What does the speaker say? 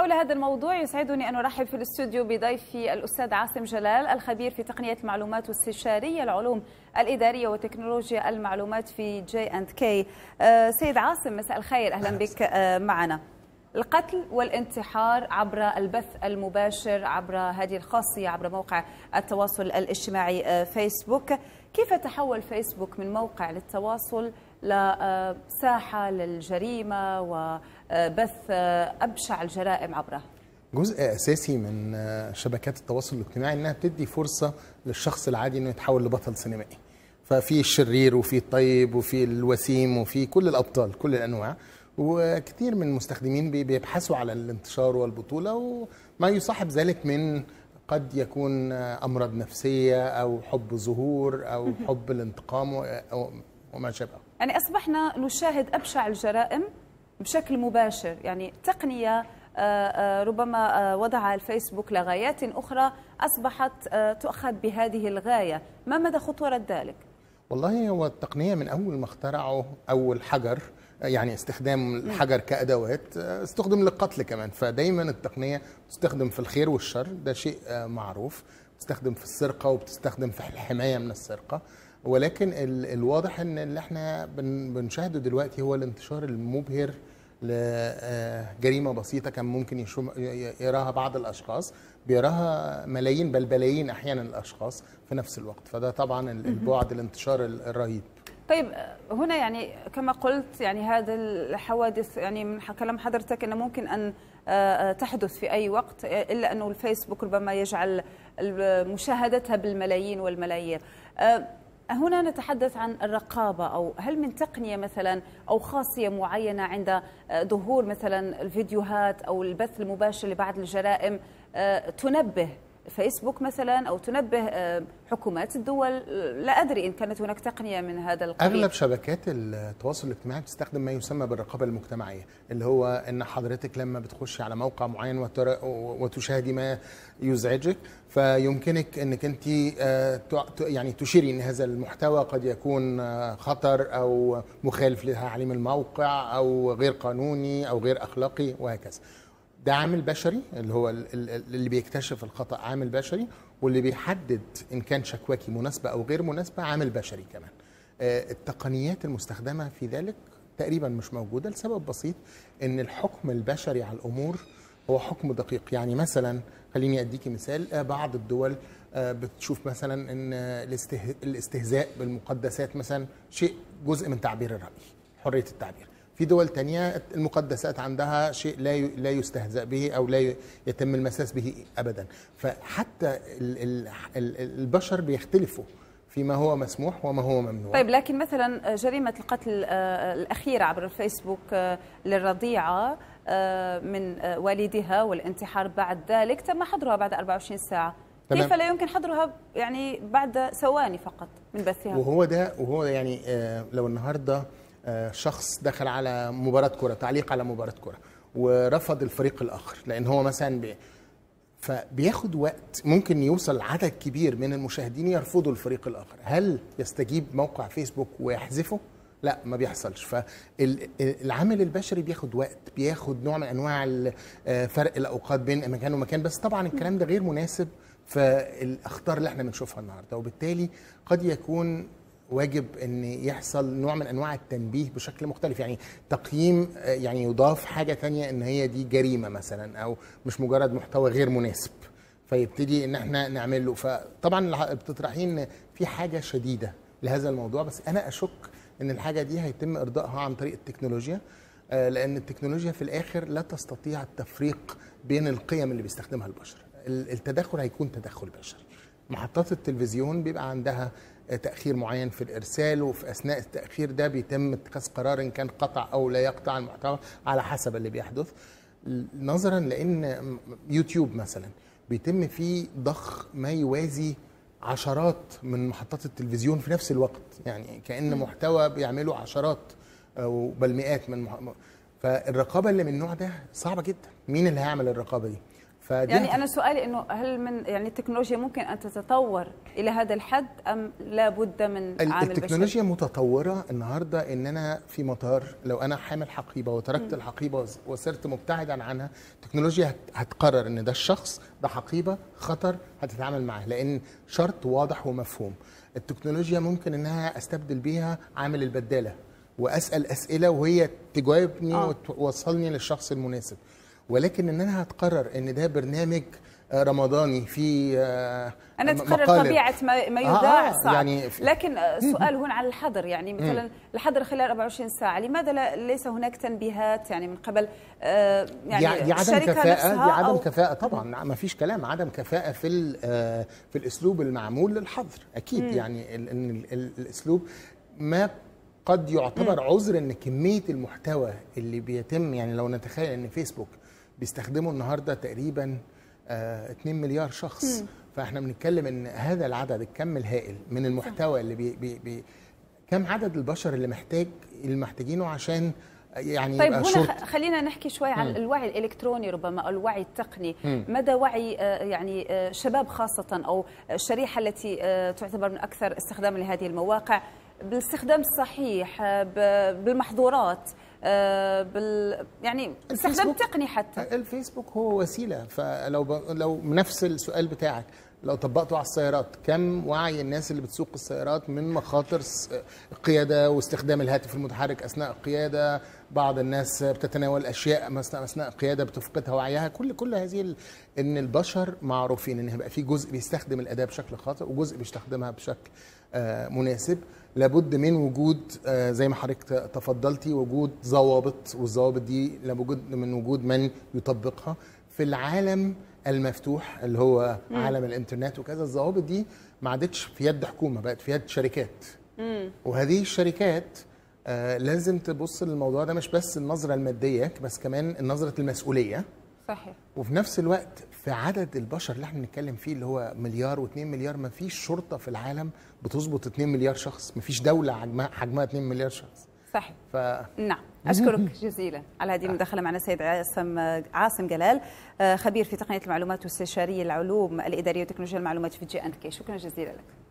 حول هذا الموضوع يسعدني أن أرحب في الاستوديو بضيفي الأستاذ عاصم جلال، الخبير في تقنية المعلومات واستشاري العلوم الإدارية وتكنولوجيا المعلومات في جي أند كي. سيد عاصم مساء الخير، أهلا بك معنا. القتل والانتحار عبر البث المباشر، عبر هذه الخاصية، عبر موقع التواصل الاجتماعي فيسبوك، كيف تحول فيسبوك من موقع للتواصل لساحة للجريمة وبث أبشع الجرائم عبرها؟ جزء أساسي من شبكات التواصل الاجتماعي أنها بتدي فرصة للشخص العادي أنه يتحول لبطل سينمائي، ففي الشرير وفي الطيب وفي الوسيم وفي كل الأبطال، كل الأنواع، وكثير من المستخدمين بيبحثوا على الانتشار والبطولة، وما يصاحب ذلك من قد يكون أمراض نفسية أو حب ظهور أو حب الانتقام وما شابه. يعني أصبحنا نشاهد أبشع الجرائم بشكل مباشر، يعني تقنية ربما وضعها الفيسبوك لغايات أخرى أصبحت تؤخذ بهذه الغاية، ما مدى خطورة ذلك؟ والله هو التقنية من أول ما اخترعوا أول حجر، يعني استخدام الحجر كأدوات استخدم للقتل كمان، فدايما التقنية تستخدم في الخير والشر، ده شيء معروف، بتستخدم في السرقة وبتستخدم في الحماية من السرقة، ولكن الواضح ان اللي احنا بنشاهده دلوقتي هو الانتشار المبهر لجريمة بسيطة كان ممكن يراها بعض الأشخاص، بيراها ملايين بل بلايين أحيانا الأشخاص في نفس الوقت، فده طبعا البعد الانتشار الرهيب. طيب هنا يعني كما قلت، يعني هذا الحوادث يعني من كلام حضرتك أنه ممكن أن تحدث في أي وقت، إلا أنه الفيسبوك ربما يجعل مشاهدتها بالملايين والملايير. هنا نتحدث عن الرقابة، أو هل من تقنية مثلا أو خاصية معينة عند ظهور مثلا الفيديوهات أو البث المباشر لبعض الجرائم تنبه فيسبوك مثلا أو تنبه حكومات الدول؟ لا أدري إن كانت هناك تقنية من هذا القبيل. أغلب شبكات التواصل الاجتماعي بتستخدم ما يسمى بالرقابة المجتمعية، اللي هو أن حضرتك لما بتخش على موقع معين وتشاهدي ما يزعجك، فيمكنك أنك أنت يعني تشيري أن هذا المحتوى قد يكون خطر أو مخالف لتعليم الموقع أو غير قانوني أو غير أخلاقي وهكذا. ده عامل بشري، اللي هو اللي بيكتشف الخطأ عامل بشري، واللي بيحدد إن كان شكواكي مناسبة أو غير مناسبة عامل بشري كمان. التقنيات المستخدمة في ذلك تقريبا مش موجودة لسبب بسيط، إن الحكم البشري على الأمور هو حكم دقيق. يعني مثلا خليني أديكي مثال، بعض الدول بتشوف مثلا إن الاستهزاء بالمقدسات مثلا شيء جزء من تعبير الرأي، حرية التعبير. في دول تانية المقدسات عندها شيء لا يستهزأ به أو لا يتم المساس به أبدا، فحتى البشر بيختلفوا فيما هو مسموح وما هو ممنوع. طيب لكن مثلا جريمة القتل الأخيرة عبر الفيسبوك للرضيعة من والدها والانتحار بعد ذلك تم حظرها بعد 24 ساعة، كيف لا يمكن حظرها يعني بعد ثواني فقط من بثها؟ وهو يعني لو النهارده شخص دخل على مباراة كرة، تعليق على مباراة كرة، ورفض الفريق الآخر لأن هو مثلا فبياخد وقت، ممكن يوصل عدد كبير من المشاهدين يرفضوا الفريق الآخر، هل يستجيب موقع فيسبوك ويحذفه؟ لا، ما بيحصلش. فالعمل البشري بياخد وقت، بياخد نوع من أنواع فرق الأوقات بين مكان ومكان، بس طبعا الكلام ده غير مناسب فالأخطار اللي احنا بنشوفها النهارده، وبالتالي قد يكون واجب ان يحصل نوع من انواع التنبيه بشكل مختلف، يعني تقييم، يعني يضاف حاجه ثانيه ان هي دي جريمه مثلا او مش مجرد محتوى غير مناسب، فيبتدي ان احنا نعمل له. فطبعا بتطرحي ان في حاجه شديده لهذا الموضوع، بس انا اشك ان الحاجه دي هيتم ارضائها عن طريق التكنولوجيا، لان التكنولوجيا في الاخر لا تستطيع التفريق بين القيم اللي بيستخدمها البشر، التدخل هيكون تدخل بشري. محطات التلفزيون بيبقى عندها تأخير معين في الإرسال، وفي أثناء التأخير ده بيتم اتخاذ قرار إن كان قطع أو لا يقطع المحتوى على حسب اللي بيحدث، نظرا لأن يوتيوب مثلا بيتم فيه ضخ ما يوازي عشرات من محطات التلفزيون في نفس الوقت، يعني كأن محتوى بيعملوا عشرات بل مئات من فالرقابة اللي من النوع ده صعبة جدا، مين اللي هيعمل الرقابة دي؟ يعني أنا سؤالي إنه هل من يعني التكنولوجيا ممكن أن تتطور إلى هذا الحد أم لا بد من عامل بشري؟ التكنولوجيا متطورة النهاردة. إن أنا في مطار لو أنا حامل حقيبة وتركت الحقيبة وصرت مبتعدا عنها، التكنولوجيا هتقرر إن ده الشخص ده حقيبة خطر هتتعامل معاه، لأن شرط واضح ومفهوم. التكنولوجيا ممكن إنها أستبدل بيها عامل البدالة وأسأل أسئلة وهي تجاوبني وتوصلني للشخص المناسب، ولكن إن أنا هتقرر إن ده برنامج رمضاني في أنا تقرر طبيعة ما يذاع صعب. يعني لكن سؤال هون على الحظر، يعني مثلا الحظر خلال 24 ساعة لماذا ليس هناك تنبيهات يعني من قبل يعني عدم كفاءة؟ دي عدم كفاءة طبعا، ما فيش كلام، عدم كفاءة في الأسلوب المعمول للحظر أكيد. يعني الأسلوب ما قد يعتبر عذر، ان كميه المحتوى اللي بيتم، يعني لو نتخيل ان فيسبوك بيستخدمه النهارده تقريبا 2 مليار شخص، فاحنا بنتكلم ان هذا العدد الكم الهائل من المحتوى اللي كم عدد البشر اللي محتاجينه عشان يعني. طيب هنا خلينا نحكي شوي عن الوعي الالكتروني ربما، او الوعي التقني. مدى وعي يعني شباب خاصه، او الشريحه التي تعتبر من اكثر استخداما لهذه المواقع، بالاستخدام الصحيح، بالمحظورات، يعني استخدام تقني. حتى الفيسبوك هو وسيله، فلو نفس السؤال بتاعك لو طبقته على السيارات، كم وعي الناس اللي بتسوق السيارات من مخاطر القياده واستخدام الهاتف المتحرك اثناء القياده؟ بعض الناس بتتناول اشياء اثناء القياده بتفقدها وعيها. كل هذه ان البشر معروفين ان هيبقى في جزء بيستخدم الاداه بشكل خاطئ وجزء بيستخدمها بشكل مناسب. لابد من وجود زي ما حضرتك تفضلتي وجود ضوابط، والضوابط دي لابد من وجود من يطبقها في العالم المفتوح اللي هو عالم الانترنت وكذا. الضوابط دي ما عادتش في يد حكومه، بقت في يد شركات، وهذه الشركات لازم تبص للموضوع ده مش بس النظره الماديه، بس كمان نظره المسؤوليه. صحيح. وفي نفس الوقت في عدد البشر اللي احنا بنتكلم فيه اللي هو مليار و2 مليار، ما فيش شرطه في العالم بتظبط 2 مليار شخص، ما فيش دوله حجمها 2 مليار شخص. صحيح. نعم، أشكرك جزيلا على هذه المداخلة معنا السيد عاصم جلال، خبير في تقنية المعلومات واستشاري العلوم الإدارية وتكنولوجيا المعلومات في جي أن كي. شكرا جزيلا لك.